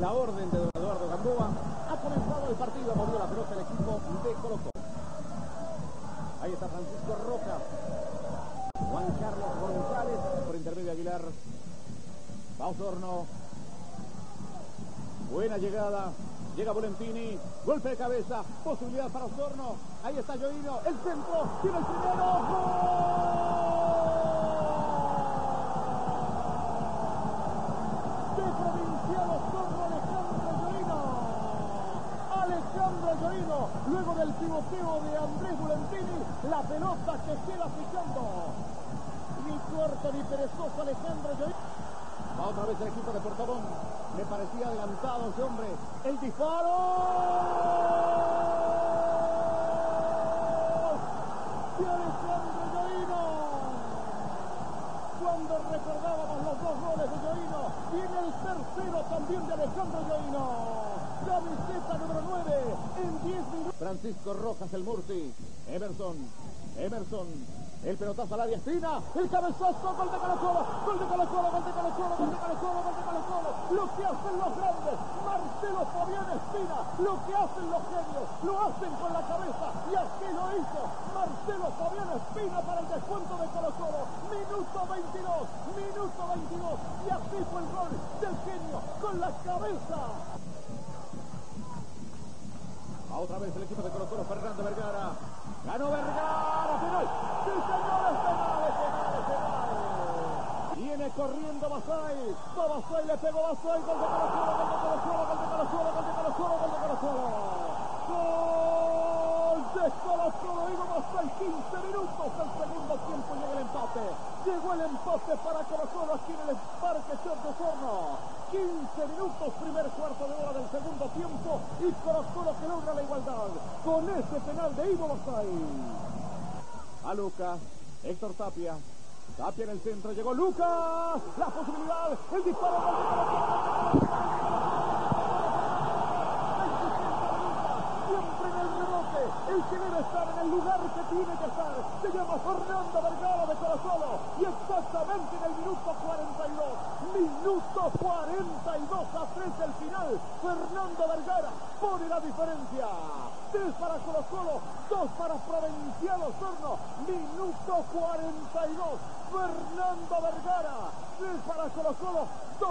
La orden de Eduardo Gamboa. Ha comenzado el partido, movió la pelota el equipo de Colo Colo. Ahí está Francisco Rojas. Juan Carlos González por intermedio de Aguilar. Va Osorno. Buena llegada. Llega Valentini, golpe de cabeza, posibilidad para Osorno. Ahí está Gioino, el centro, tiene el primero. ¡Gol! De Provincial Osorno, Alejandro Gioino, luego del pivoteo de Andrés Valentini, la pelota que queda picando. Ni corto ni perezoso Alejandro Gioino. Va otra vez el equipo de Portobón. Me parecía adelantado ese hombre. ¡El disparo! ¡De Alejandro Gioino! Cuando recordábamos los dos goles de Gioino, viene el tercero también de Alejandro Gioino. Camiseta número 9 en 10 minutos. Francisco Rojas, el Murti. Emerson. El pelotazo al área, Espina, el cabezazo, gol de Colo Colo. Lo que hacen los grandes, Marcelo Fabián Espina, lo que hacen los genios, lo hacen con la cabeza, y así lo hizo Marcelo Fabián Espina para el descuento de Colo Colo. Minuto 22, y así fue el gol del genio, con la cabeza. A otra vez el equipo de Colo Colo, Fernando Vergara. Ganó Vergara, penal. Sí, señores, penales. Viene corriendo Basay. Basay le pegó Basay. Gol de Colo Colo. Ivo Basay, 15 minutos al segundo tiempo. Llega el empate. Llegó el empate para Colo Colo aquí en el Parque Chorro Osorno. 15 minutos, primer cuarto de hora del segundo tiempo, y Colo Colo que logra la igualdad con ese penal de Ivo Basay. A Lucas, Héctor Tapia en el centro, llegó Lucas, la posibilidad, el disparo. Siempre en el rebote, el que debe estar en el lugar que tiene que estar, se llama Fernando Vergara de Colo Colo, y exactamente en el minuto 42. Minuto 42, a 3 del final, Fernando Vergara pone la diferencia. 3 para Colo Colo, 2 para Provincial Osorno. Minuto 42, Fernando Vergara, 3 para Colo Colo, 2.